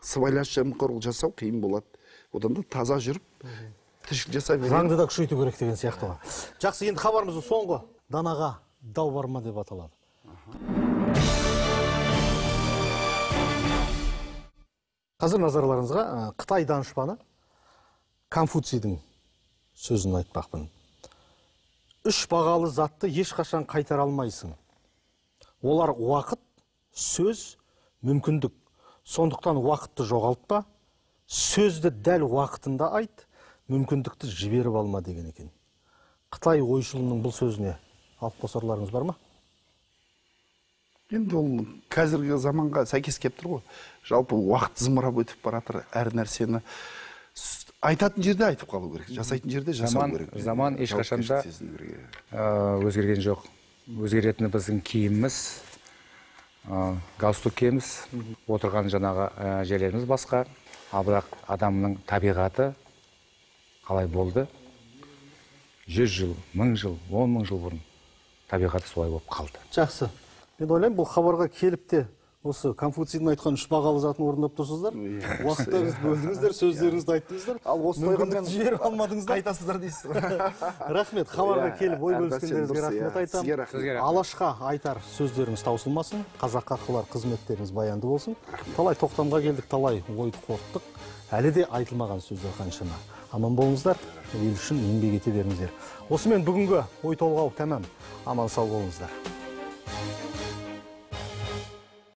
сыбайлас жемқорлық жасау қиын болады. Одан да таза жүріп тіршілік жасай береді. Заңды да күшейту керек деген сияқты ғой. Жақсы, енді хабарымыздың соңғы данаға дау бар ма деп аталады. Қазір назарларыңызға Қытай данышпаны Конфуцийдің сөзін айтпақпын. Үш бағалы затты ешқашан қайтара алмайсың. Олар уақыт, сөз, мүмкіндік. Сондықтан уақытты жоғалтпа, сөзді дәл уақытында айт, мүмкіндікті жіберіп алма деген екен. Қытай ойшылының бұл сөзіне алып қосарларыңыз бар ма? Енді ол қазіргі заманға сәйкес кеп тұр ғой. Жалпы уақыт зымырап өтіп баратыр, әр нәрсені айтатын жерде айтып қалу керек, жасайтын жерде жасау керек. Заман ешқашанда өзгерген жоқ. Өзгеретіні біздің киіміміз, галстук киіміз, отырған жаңағы жерлеріміз басқа. Ал бірақ адамның табиғаты қалай болды? Жүз жыл, мың жыл, он мың жыл бұрын табиғаты солай болып қалды. Жақсы. Мен ойлаймын, бұл хабарға келіп те осы Конфуцийдің айтқан үш бағалы затын орындап тұрсыздар. Уақыттарыңызды бөлдіңіздер, сөздеріңізді айттыңыздар. Ал осы тойғанды жіберіп алмадыңыздар. Айтасыздар дейсіз. Рахмет, хабарға келіп ой бөліскендеріңізге рахмет айтамын. Алашқа айтар сөздеріңіз таусылмасын, қазаққа қылар қызметтеріңіз баянды болсын. Талай тоқтамға келдік, талай ойды қорттық. Әлі де айтылмаған сөздер қаншама. Аман болыңыздар, ел үшін еңбек ете беріңіздер. Осымен бүгінгі ой толғау тәмам. Аман сау болыңыздар.